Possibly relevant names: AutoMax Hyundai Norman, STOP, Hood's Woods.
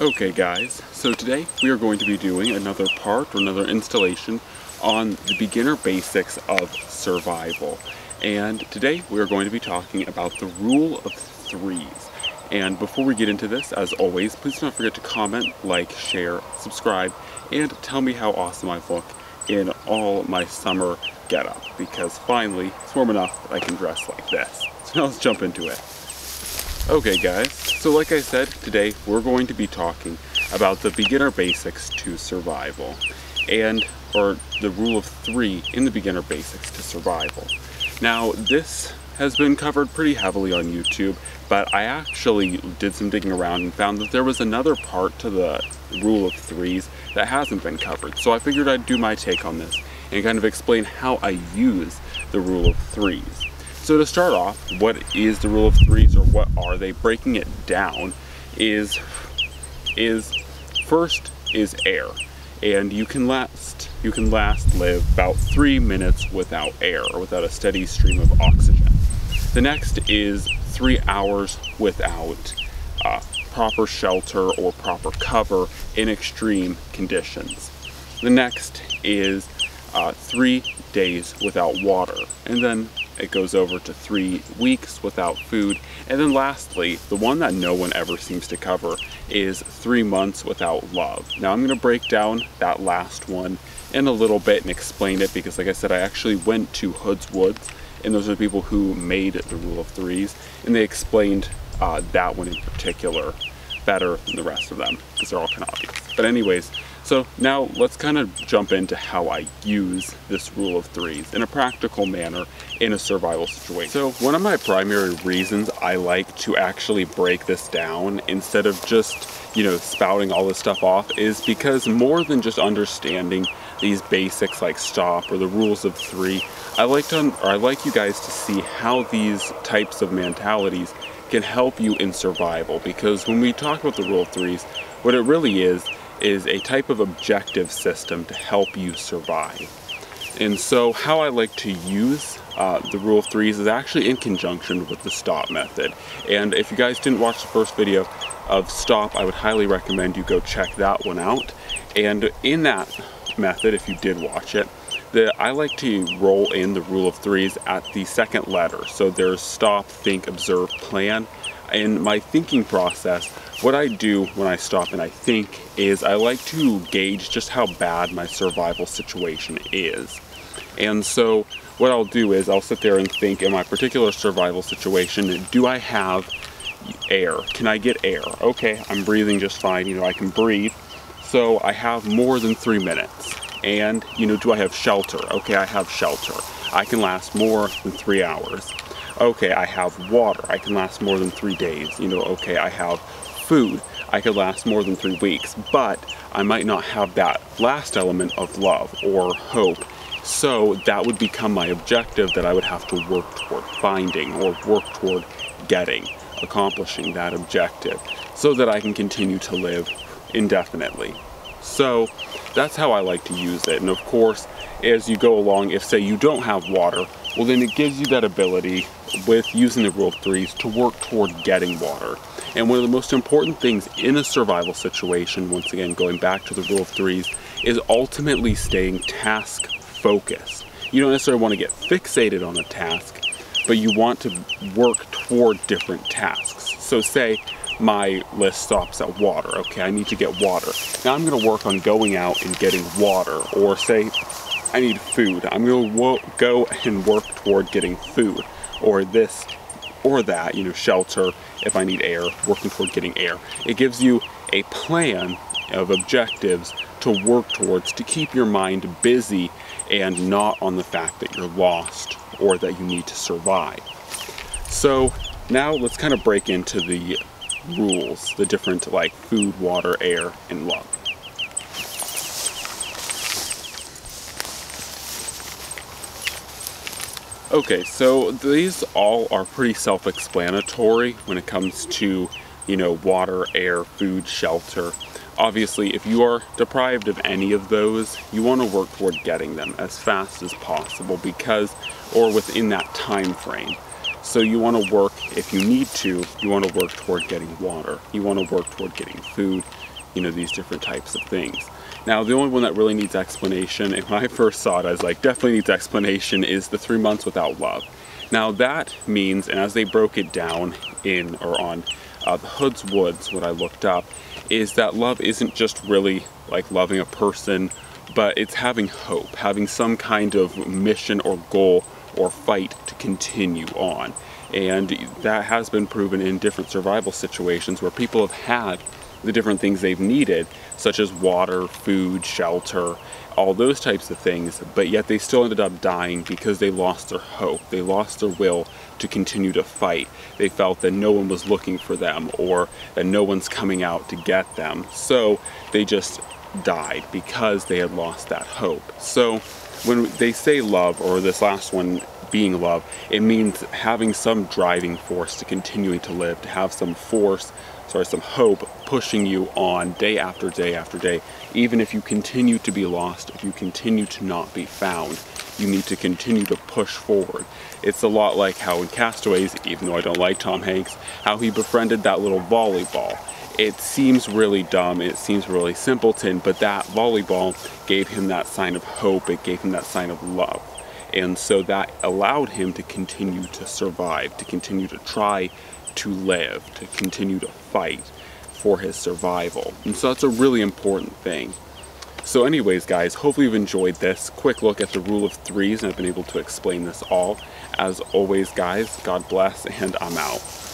Okay guys, so today we are going to be doing another part or another installation on the beginner basics of survival. And today we are going to be talking about the rule of threes. And before we get into this, as always, please don't forget to comment, like, share, subscribe, and tell me how awesome I look in all my summer getup, because finally it's warm enough that I can dress like this. So now let's jump into it. Okay guys, so like I said, today we're going to be talking about the beginner basics to survival, or the rule of three in the beginner basics to survival. Now this has been covered pretty heavily on YouTube, but I actually did some digging around and found that there was another part to the rule of threes that hasn't been covered. So I figured I'd do my take on this and kind of explain how I use the rule of threes. So to start off, what is the rule of threes, or what are they? Breaking it down is first is air, and you can last live about 3 minutes without air, or without a steady stream of oxygen. The next is 3 hours without proper shelter or proper cover in extreme conditions. The next is 3 days without water, and then it goes over to 3 weeks without food. And then lastly, the one that no one ever seems to cover is 3 months without love. Now I'm gonna break down that last one in a little bit and explain it, because like I said, I actually went to Hood's Woods, and those are the people who made the rule of threes, and they explained that one in particular better than the rest of them, because they're all kind of obvious. But anyways, so now let's kind of jump into how I use this rule of threes in a practical manner in a survival situation. So one of my primary reasons I like to actually break this down instead of just, you know, spouting all this stuff off is because more than just understanding these basics like STOP or the rules of three, I like you guys to see how these types of mentalities can help you in survival. Because when we talk about the rule of threes, what it really is a type of objective system to help you survive. And so how I like to use the rule of threes is actually in conjunction with the STOP method. And if you guys didn't watch the first video of STOP, I would highly recommend you go check that one out. And in that method, if you did watch it, I like to roll in the rule of threes at the second letter. So there's STOP, think, observe, plan. In my thinking process, what I do when I stop and I think is I like to gauge just how bad my survival situation is. And so what I'll do is I'll sit there and think, in my particular survival situation, do I have air? Can I get air? Okay, I'm breathing just fine, you know, I can breathe. So I have more than 3 minutes. And, you know, do I have shelter? Okay, I have shelter. I can last more than 3 hours. Okay, I have water. I can last more than 3 days. You know, okay, I have food. I could last more than 3 weeks, but I might not have that last element of love or hope. So that would become my objective that I would have to work toward finding, or work toward getting, accomplishing that objective, so that I can continue to live indefinitely. So that's how I like to use it. And of course, as you go along, if say you don't have water, well then it gives you that ability with using the rule of threes to work toward getting water. And one of the most important things in a survival situation, once again going back to the rule of threes, is ultimately staying task focused. You don't necessarily want to get fixated on a task, but you want to work toward different tasks. So say my list stops at water. Okay, I need to get water. Now I'm going to work on going out and getting water. Or say I need food. I'm going to go and work toward getting food, or this or that, you know, shelter. If I need air, working toward getting air. It gives you a plan of objectives to work towards to keep your mind busy and not on the fact that you're lost or that you need to survive. So now let's kind of break into the rules, the different like food, water, air, and love. Okay, so these all are pretty self-explanatory when it comes to, you know, water, air, food, shelter. Obviously, if you are deprived of any of those, you want to work toward getting them as fast as possible, because, or within that time frame. So you want to work, if you need to, you want to work toward getting water. You want to work toward getting food. you know, these different types of things. Now, the only one that really needs explanation, and when I first saw it, I was like, definitely needs explanation, is the 3 months without love. Now that means, and as they broke it down in or on the Hood's Woods, what I looked up, is that love isn't just really like loving a person, but it's having hope, having some kind of mission or goal or fight to continue on. And that has been proven in different survival situations where people have had the different things they've needed, such as water, food, shelter, all those types of things, but yet they still ended up dying because they lost their hope. They lost their will to continue to fight. They felt that no one was looking for them or that no one's coming out to get them. So they just died because they had lost that hope. So when they say love, or this last one, being love, it means having some driving force to continuing to live, to have some force, some hope pushing you on day after day after day. Even if you continue to be lost, if you continue to not be found, you need to continue to push forward. It's a lot like how in Castaways, even though I don't like Tom Hanks, how he befriended that little volleyball. It seems really dumb, it seems really simpleton, but that volleyball gave him that sign of hope, it gave him that sign of love. And so that allowed him to continue to survive, to continue to try to live, to continue to fight for his survival. And so that's a really important thing. So anyways, guys, hopefully you've enjoyed this quick look at the rule of threes, and I've been able to explain this all. As always, guys, God bless, and I'm out.